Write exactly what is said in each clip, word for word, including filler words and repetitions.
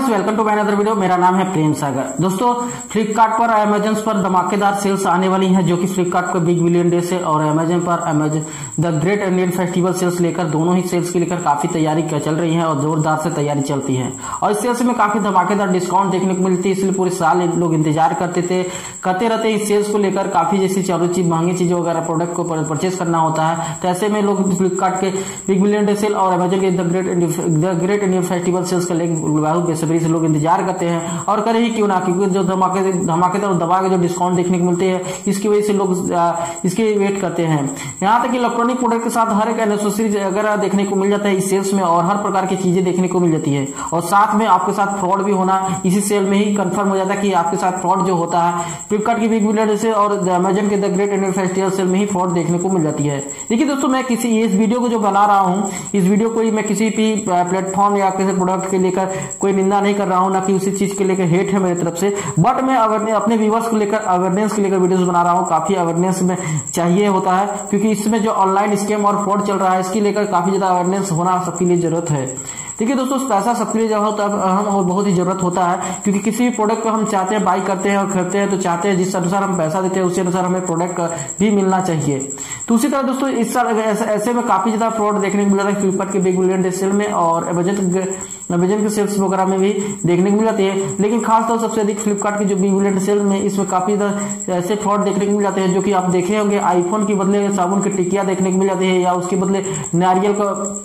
guys, welcome to my another video। मेरा नाम है प्रेम सागर। दोस्तों फ्लिपकार्ट पर अमेजन पर धमाकेदार सेल्स आने वाली हैं, जो कि फ्लिपकार्ट को बिग बिलियन डे सेल और अमेजन पर Amazon the great Indian festival sales लेकर दोनों ही सेल्स के लेकर काफी तैयारी चल रही है और जोरदार से तैयारी चलती है। और इस सेल्स में काफी धमाकेदार डिस्काउंट देखने को मिलती है, इसलिए पूरे साल लोग इंतजार करते थे करते रहते इस सेल्स को लेकर। काफी जैसी चारों चीज महंगी चीजों वगैरह प्रोडक्ट को परचेस करना होता है, तो ऐसे में लोग फ्लिपकार्ट के बिग बिलियन डे सेल और अमेजन के the great Indian festival sales का बहुत बेसब्री से लोग इंतजार करते हैं। और करे ही क्यों ना, क्योंकि जो धमाके धमाकेदार दबा के जो डिस्काउंट देखने को मिलते हैं, इसकी वजह से लोग इसके वेट करते हैं। यहाँ तक कि इलेक्ट्रॉनिक प्रोडक्ट के साथ हर एक एसेसरीज वगैरह देखने को मिल जाता है इस सेल्स में, और हर प्रकार की चीजें देखने को मिल जाती है। और साथ में आपके साथ फ्रॉड भी होना इसी सेल में ही कंफर्म हो जाता है कि आपके साथ फ्रॉड जो होता है फ्लिपकार्ट की बिग बिलियन से और अमेजन के the great Indian festival sale में ही फ्रॉड देखने को मिल जाती है। देखिए दोस्तों, मैं किसी इस वीडियो को जो बना रहा हूँ, इस वीडियो को मैं किसी भी प्लेटफॉर्म या किसी प्रोडक्ट के लेकर कोई निंदा नहीं कर रहा हूं, ना कि उसी चीज के लेकर हेट है मेरी तरफ से, बट मैं अपने व्यूवर्स को लेकर अवेयरनेस के लेकर वीडियोस बना रहा हूं। काफी अवेयरनेस में चाहिए होता है, क्योंकि इसमें जो ऑनलाइन स्कैम और फ्रॉड चल रहा है इसके लेकर काफी ज्यादा अवेयरनेस होना सबके लिए जरूरत है। देखिए दोस्तों, पैसा सबके लिए जरूरत अहम और बहुत ही जरूरत होता है, क्योंकि किसी भी प्रोडक्ट को हम चाहते हैं बाई करते हैं और खरीदते हैं, तो चाहते हैं जिस अनुसार हम पैसा देते हैं उसी अनुसार हमें प्रोडक्ट भी मिलना चाहिए। तो उसी तरह दोस्तों इस साल ऐसे में काफी ज्यादा फ्रॉड देखने को मिला था फ्लिपकार्ट के बिग बिलियन डे सेल में और अमेजन अमेजन के सेल्स वगैरह में भी देखने को मिल जाती है। लेकिन खासतौर सबसे अधिक फ्लिपकार्ट की जो बिग बिलियन डे सेल में इसमें काफी ज्यादा ऐसे फ्रॉड देखने को मिल जाते हैं, जो कि आप देखे होंगे आईफोन के बदले साबुन की टिकिया देखने को मिल जाती है, या उसके बदले नारियल का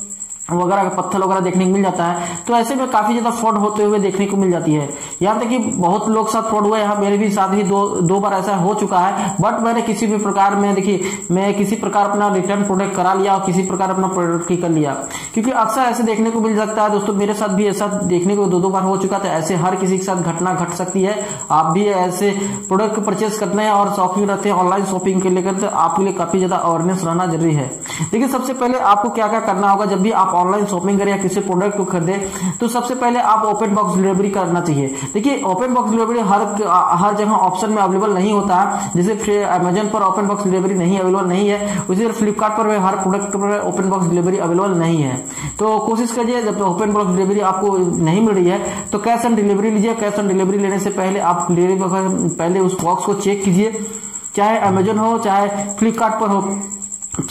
वगैरह का पत्थर वगैरह देखने को मिल जाता है। तो ऐसे में काफी ज्यादा फ्रॉड होते हुए देखने को मिल जाती है। यहाँ तक कि बहुत लोग साथ फ्रॉड हुआ है, यहाँ मेरे भी साथ ही दो दो बार ऐसा हो चुका है, बट मैंने किसी भी प्रकार में देखिए मैं किसी प्रकार अपना रिटर्न प्रोडक्ट करा लिया और किसी प्रकार अपना प्रोडक्ट की कर लिया, क्योंकि अक्सर ऐसे देखने को मिल सकता है। दोस्तों मेरे साथ भी ऐसा देखने को दो दो बार हो चुका था, ऐसे हर किसी के साथ घटना घट सकती है। आप भी ऐसे प्रोडक्ट परचेस करते हैं और शॉपिंग रहते हैं ऑनलाइन शॉपिंग के लेकर, तो आपके लिए काफी ज्यादा अवेयरनेस रहना जरूरी है। देखिए सबसे पहले आपको क्या क्या करना होगा, जब भी आप ऑनलाइन शॉपिंग करें या किसी प्रोडक्ट को खरीदे, तो सबसे पहले आप ओपन बॉक्स डिलीवरी करना चाहिए। देखिए ओपन बॉक्स डिलीवरी हर हर जगह ऑप्शन में अवेलेबल नहीं होता है, जैसे अमेजन पर ओपन बॉक्स डिलीवरी नहीं अवेलेबल नहीं है, उसी तरह फ्लिपकार्ट पर हर प्रोडक्ट पर ओपन बॉक्स डिलीवरी अवेलेबल नहीं है। तो कोशिश करिए जब ओपन बॉक्स डिलीवरी आपको नहीं मिल रही है तो कैश ऑन डिलीवरी लीजिए। कैश ऑन डिलीवरी लेने से पहले आप डिलीवरी पहले उस बॉक्स को चेक कीजिए, चाहे अमेजन हो चाहे फ्लिपकार्ट पर हो।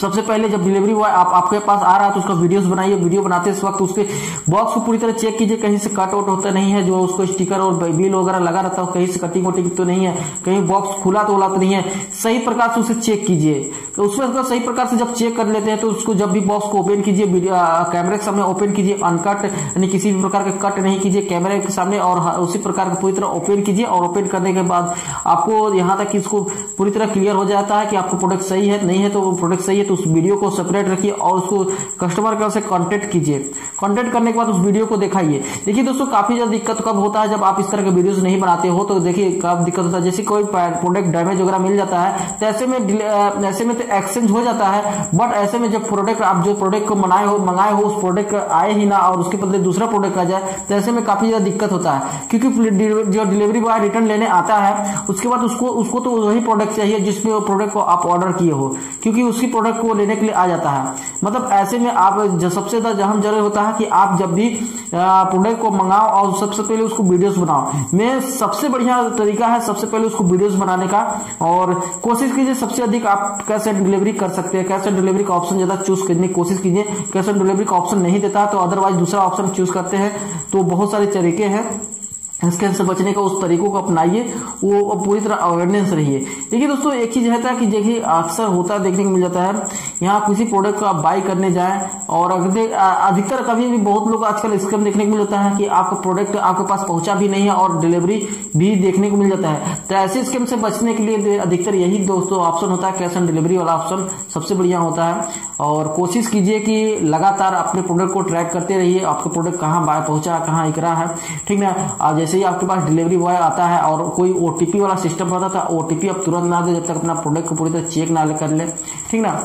सबसे पहले जब डिलीवरी हुआ आप आपके पास आ रहा है तो उसका वीडियोस बनाइए, वीडियो बनाते इस वक्त उसके बॉक्स को पूरी तरह चेक कीजिए, कहीं से कट आउट होता नहीं है, जो उसको स्टिकर और बिल वगैरह लगा रहता हो कहीं से कटिंग वटिंग तो नहीं है, कहीं बॉक्स खुला तो उलाता नहीं है, सही प्रकार से उसे चेक कीजिए। तो उसमें सही प्रकार से जब चेक कर लेते हैं तो उसको जब भी बॉक्स को ओपन कीजिए कैमरे के सामने ओपन कीजिए, अनकट यानी किसी भी प्रकार का कट नहीं कीजिए कैमरे के सामने, और उसी प्रकार का पूरी तरह ओपन कीजिए। और ओपन करने के बाद आपको यहाँ तक इसको पूरी तरह क्लियर हो जाता है कि आपको प्रोडक्ट सही है नहीं है, तो प्रोडक्ट है तो उस वीडियो को सेपरेट रखिए और उसको कस्टमर केयर से कांटेक्ट कीजिए। कांटेक्ट करने के बाद उस वीडियो को दिखाइए। देखिए दोस्तों काफी ज्यादा दिक्कत कब होता है, जब आप इस तरह के वीडियोस नहीं बनाते हो तो देखिए कब दिक्कत होता है, जैसे कोई प्रोडक्ट डैमेज वगैरह मिल जाता है तो ऐसे में ऐसे में तो एक्सचेंज हो जाता है, बट ऐसे में जब प्रोडक्ट आप जो प्रोडक्ट को मनाए हो मंगाए हो उस प्रोडक्ट आए ही ना और उसके बदले दूसरा प्रोडक्ट आ जाए, तो ऐसे में काफी ज्यादा दिक्कत होता है, क्योंकि जो डिलीवरी बॉय रिटर्न लेने आता है उसके बाद उसको उसको तो वही प्रोडक्ट चाहिए जिसमें प्रोडक्ट को आप ऑर्डर किए हो, क्योंकि उसकी प्रोडक्ट को लेने के लिए आ जाता है। मतलब ऐसे में आप सबसे ज्यादा अहम जरूरी होता है कि आप जब भी प्रोडक्ट को मंगाओ और सबसे पहले उसको वीडियोस बनाओ। मैं सबसे बढ़िया तरीका है सबसे पहले उसको वीडियोस बनाने का, और कोशिश कीजिए सबसे अधिक आप कैश ऑन डिलीवरी कर सकते हैं, कैश ऑन डिलीवरी का ऑप्शन ज्यादा चूज करने की कोशिश कीजिए। कैश ऑन डिलीवरी का ऑप्शन नहीं देता तो अदरवाइज दूसरा ऑप्शन चूज करते हैं। तो बहुत सारे तरीके हैं स्कैम से बचने का, उस तरीकों को अपनाइए, वो पूरी तरह अवेयरनेस रहिए। देखिए दोस्तों एक चीज रहता है कि देखिए अक्सर होता देखने को मिल जाता है, यहाँ किसी प्रोडक्ट को आप बाई करने जाएं और अधिकतर कभी भी बहुत लोग आजकल स्कैम देखने को मिल जाता है कि आपका प्रोडक्ट आपके पास पहुंचा भी नहीं है और डिलीवरी भी देखने को मिल जाता है। तो ऐसे स्कैम से बचने के लिए अधिकतर यही दोस्तों ऑप्शन होता है, कैश ऑन डिलीवरी वाला ऑप्शन सबसे बढ़िया होता है। और कोशिश कीजिए कि लगातार अपने प्रोडक्ट को ट्रैक करते रहिए, आपका प्रोडक्ट कहाँ बाय पहुंचा कहाँ इकरा है, ठीक ना। और जैसे ही आपके पास डिलीवरी बॉय आता है और कोई ओटीपी वाला सिस्टम रहता था, ओटीपी आप तुरंत ना दे जब तक अपना प्रोडक्ट को पूरी तरह चेक ना कर ले, ठीक ना।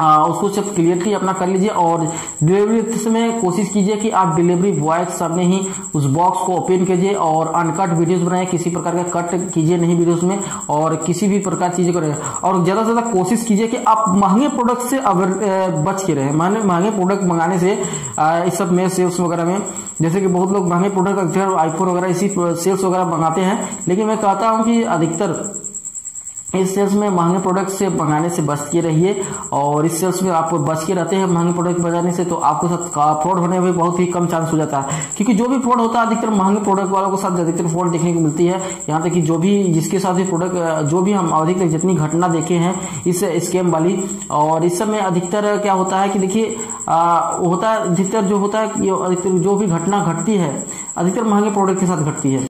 आ, उसको सिर्फ क्लियरली अपना कर लीजिए और डिलीवरी में कोशिश कीजिए कि आप डिलीवरी बॉय के सामने ही उस बॉक्स को ओपन कीजिए और अनकट वीडियोस बनाए, किसी प्रकार का कट कीजिए नहीं वीडियोस में और किसी भी प्रकार चीजें करें। और ज्यादा से ज्यादा कोशिश कीजिए कि आप महंगे प्रोडक्ट से बच के रहें, महंगे प्रोडक्ट मंगाने से आ, इस सब में सेल्स वगैरह में, जैसे कि बहुत लोग महंगे प्रोडक्ट अधिकतर आईफोन वगैरह इसी सेल्स वगैरह मंगाते हैं, लेकिन मैं कहता हूँ कि अधिकतर इस सेल्स में महंगे प्रोडक्ट से मंगाने से बच के रहिए। और इस सेल्स में आप बच के रहते हैं महंगे प्रोडक्ट मंगाने से तो आपके साथ फ्रॉड होने में बहुत ही कम चांस हो जाता है, क्योंकि जो भी फ्रॉड होता है अधिकतर महंगे प्रोडक्ट वालों के साथ अधिकतर फ्रॉड देखने को मिलती है। यहाँ तक कि जो भी जिसके साथ भी प्रोडक्ट जो भी हम अधिकतर जितनी घटना देखे हैं इस स्कैम वाली, और इस समय अधिकतर क्या होता है कि देखिए होता है अधिकतर जो होता है अधिकतर जो भी घटना घटती है अधिकतर महंगे प्रोडक्ट के साथ घटती है।